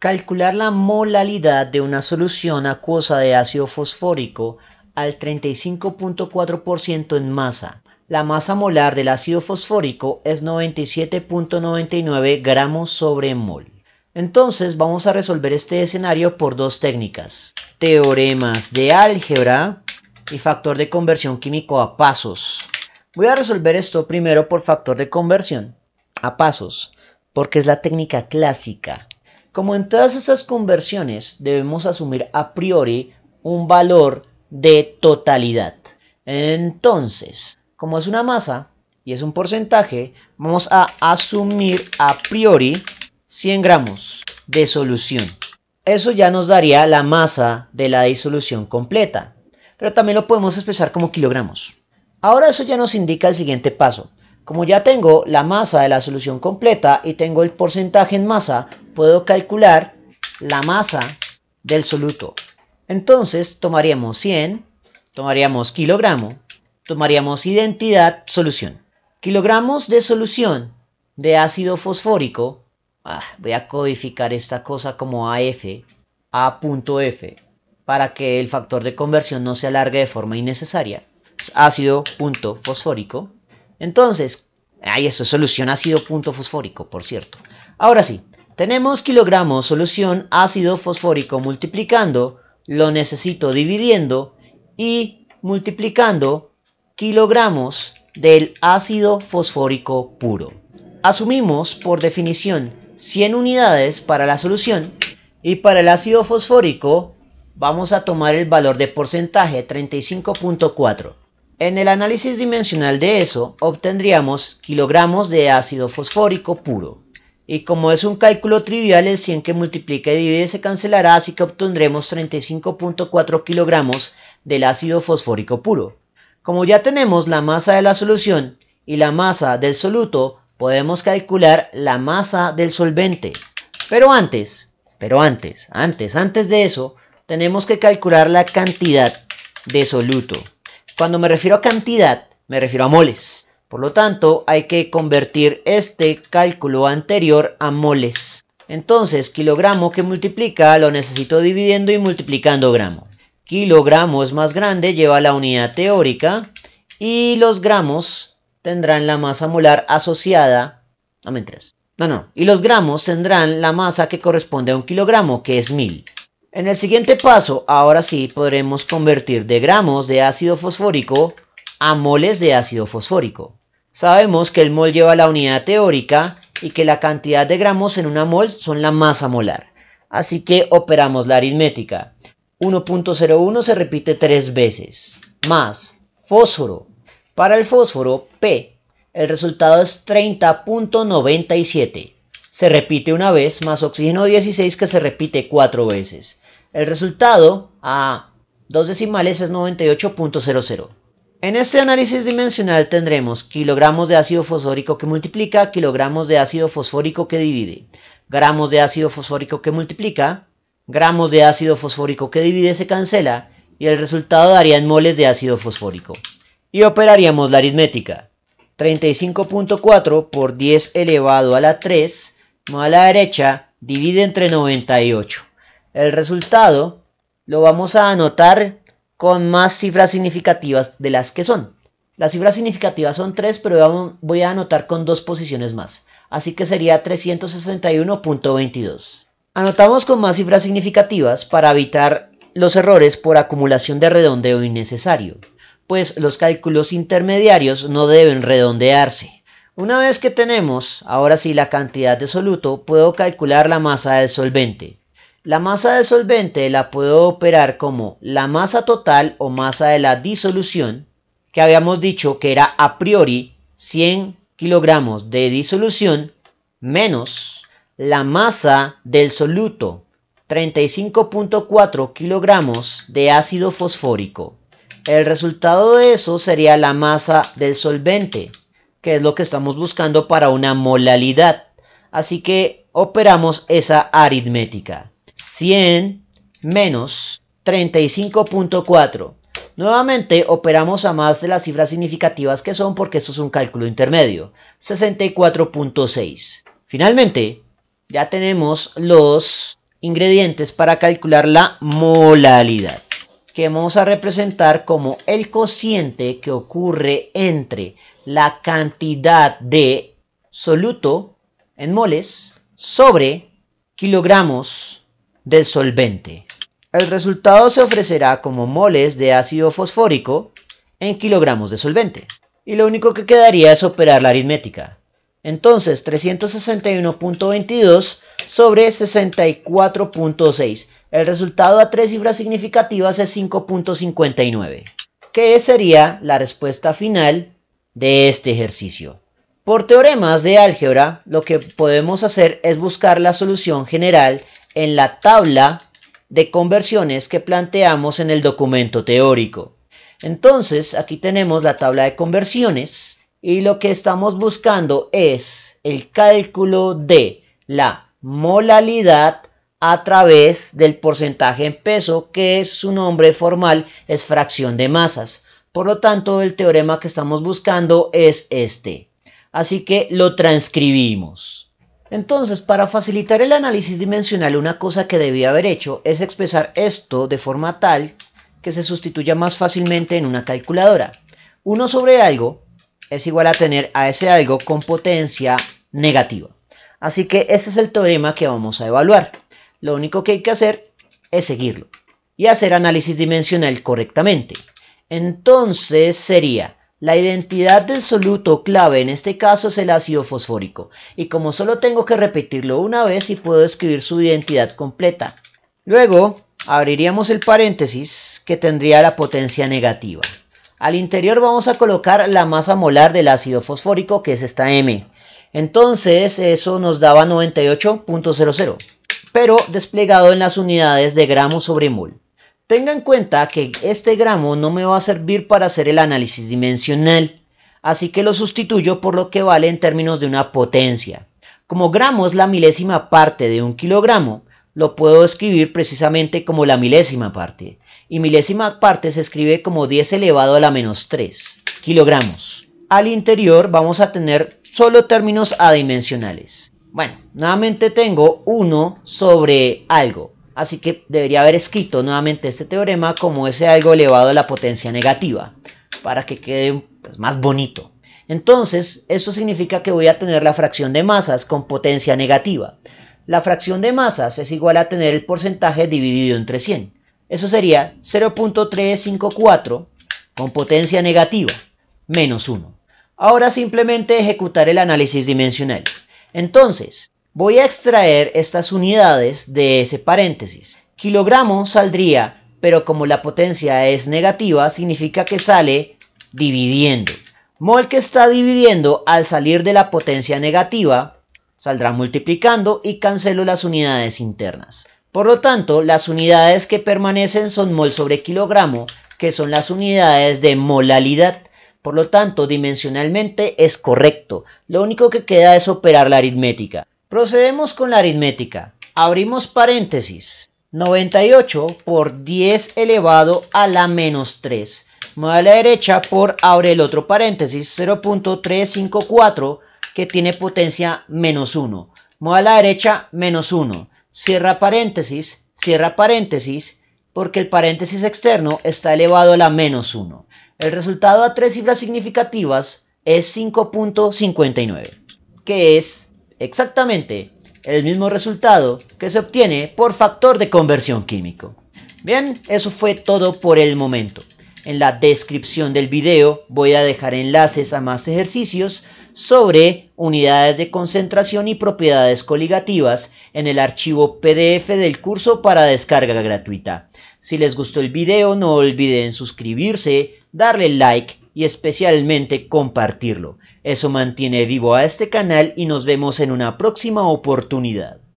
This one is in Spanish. Calcular la molalidad de una solución acuosa de ácido fosfórico al 35.4% en masa. La masa molar del ácido fosfórico es 97.99 gramos sobre mol. Entonces vamos a resolver este escenario por dos técnicas: teoremas de álgebra y factor de conversión químico a pasos. Voy a resolver esto primero por factor de conversión a pasos, porque es la técnica clásica. Como en todas estas conversiones, debemos asumir a priori un valor de totalidad. Entonces, como es una masa y es un porcentaje, vamos a asumir a priori 100 gramos de solución. Eso ya nos daría la masa de la disolución completa, pero también lo podemos expresar como kilogramos. Ahora eso ya nos indica el siguiente paso. Como ya tengo la masa de la solución completa y tengo el porcentaje en masa, puedo calcular la masa del soluto. Entonces tomaríamos 100, tomaríamos kilogramo, tomaríamos identidad solución. Kilogramos de solución de ácido fosfórico, voy a codificar esta cosa como AF, A.F, para que el factor de conversión no se alargue de forma innecesaria. Pues ácido.fosfórico. Entonces, esto es solución ácido.fosfórico, por cierto. Ahora sí, tenemos kilogramos solución ácido fosfórico multiplicando, lo necesito dividiendo y multiplicando kilogramos del ácido fosfórico puro. Asumimos por definición 100 unidades para la solución y para el ácido fosfórico vamos a tomar el valor de porcentaje 35.4. En el análisis dimensional de eso obtendríamos kilogramos de ácido fosfórico puro. Y como es un cálculo trivial, el 100 que multiplica y divide se cancelará, así que obtendremos 35.4 kilogramos del ácido fosfórico puro. Como ya tenemos la masa de la solución y la masa del soluto, podemos calcular la masa del solvente. Pero antes de eso, tenemos que calcular la cantidad de soluto. Cuando me refiero a cantidad, me refiero a moles. Por lo tanto, hay que convertir este cálculo anterior a moles. Entonces, kilogramo que multiplica, lo necesito dividiendo y multiplicando gramo. Kilogramo es más grande, lleva la unidad teórica. Y los gramos tendrán la masa molar asociada... Y los gramos tendrán la masa que corresponde a un kilogramo, que es 1000. En el siguiente paso, ahora sí, podremos convertir de gramos de ácido fosfórico a moles de ácido fosfórico. Sabemos que el mol lleva la unidad teórica y que la cantidad de gramos en una mol son la masa molar. Así que operamos la aritmética. 1.01 se repite 3 veces. Más fósforo. Para el fósforo, P. El resultado es 30.97. Se repite una vez, más oxígeno 16 que se repite 4 veces. El resultado a 2 decimales es 98.00. En este análisis dimensional tendremos kilogramos de ácido fosfórico que multiplica, kilogramos de ácido fosfórico que divide, gramos de ácido fosfórico que multiplica, gramos de ácido fosfórico que divide se cancela y el resultado daría en moles de ácido fosfórico. Y operaríamos la aritmética. 35.4 por 10 elevado a la 3 a la derecha, divide entre 98. El resultado lo vamos a anotar con más cifras significativas de las que son. Las cifras significativas son 3, pero voy a anotar con 2 posiciones más. Así que sería 361.22. Anotamos con más cifras significativas para evitar los errores por acumulación de redondeo innecesario, pues los cálculos intermediarios no deben redondearse. Una vez que tenemos, ahora sí, la cantidad de soluto, puedo calcular la masa del solvente. La masa del solvente la puedo operar como la masa total o masa de la disolución, que habíamos dicho que era a priori 100 kilogramos de disolución, menos la masa del soluto, 35.4 kilogramos de ácido fosfórico. El resultado de eso sería la masa del solvente, que es lo que estamos buscando para una molalidad. Así que operamos esa aritmética. 100 menos 35.4. Nuevamente operamos a más de las cifras significativas que son, porque esto es un cálculo intermedio. 64.6. Finalmente, ya tenemos los ingredientes para calcular la molalidad, que vamos a representar como el cociente que ocurre entre la cantidad de soluto en moles sobre kilogramos del solvente. El resultado se ofrecerá como moles de ácido fosfórico en kilogramos de solvente. Y lo único que quedaría es operar la aritmética. Entonces 361.22 sobre 64.6. El resultado a tres cifras significativas es 5.59, que sería la respuesta final de este ejercicio. Por teoremas de álgebra, lo que podemos hacer es buscar la solución general en la tabla de conversiones que planteamos en el documento teórico. Entonces, aquí tenemos la tabla de conversiones y lo que estamos buscando es el cálculo de la molalidad a través del porcentaje en peso, que es su nombre formal, es fracción de masas. Por lo tanto, el teorema que estamos buscando es este. Así que lo transcribimos. Entonces, para facilitar el análisis dimensional, una cosa que debía haber hecho es expresar esto de forma tal que se sustituya más fácilmente en una calculadora. 1 sobre algo es igual a tener a ese algo con potencia negativa. Así que ese es el teorema que vamos a evaluar. Lo único que hay que hacer es seguirlo y hacer análisis dimensional correctamente. Entonces sería la identidad del soluto clave, en este caso es el ácido fosfórico. Y como solo tengo que repetirlo una vez, y puedo escribir su identidad completa. Luego abriríamos el paréntesis que tendría la potencia negativa. Al interior vamos a colocar la masa molar del ácido fosfórico, que es esta M. Entonces eso nos daba 98.00, pero desplegado en las unidades de gramos sobre mol. Tenga en cuenta que este gramo no me va a servir para hacer el análisis dimensional, así que lo sustituyo por lo que vale en términos de una potencia. Como gramo es la milésima parte de un kilogramo, lo puedo escribir precisamente como la milésima parte. Y milésima parte se escribe como 10⁻³ kilogramos. Al interior vamos a tener solo términos adimensionales. Bueno, nuevamente tengo 1 sobre algo. Así que debería haber escrito nuevamente este teorema como ese algo elevado a la potencia negativa, para que quede más bonito. Entonces, eso significa que voy a tener la fracción de masas con potencia negativa. La fracción de masas es igual a tener el porcentaje dividido entre 100. Eso sería 0.354 con potencia negativa, menos 1. Ahora simplemente ejecutar el análisis dimensional. Entonces, voy a extraer estas unidades de ese paréntesis. Kilogramo saldría, pero como la potencia es negativa, significa que sale dividiendo. Mol, que está dividiendo, al salir de la potencia negativa, saldrá multiplicando, y cancelo las unidades internas. Por lo tanto, las unidades que permanecen son mol sobre kilogramo, que son las unidades de molalidad. Por lo tanto, dimensionalmente es correcto. Lo único que queda es operar la aritmética. Procedemos con la aritmética. Abrimos paréntesis. 98 por 10⁻³ Muevo a la derecha por, abre el otro paréntesis, 0.354, que tiene potencia menos 1. Muevo a la derecha, menos 1. Cierra paréntesis, porque el paréntesis externo está elevado a la menos 1. El resultado a tres cifras significativas es 5.59, que es exactamente el mismo resultado que se obtiene por factor de conversión químico. Bien, eso fue todo por el momento. En la descripción del video voy a dejar enlaces a más ejercicios sobre unidades de concentración y propiedades coligativas en el archivo PDF del curso para descarga gratuita. Si les gustó el video, no olviden suscribirse, darle like y especialmente compartirlo. Eso mantiene vivo a este canal y nos vemos en una próxima oportunidad.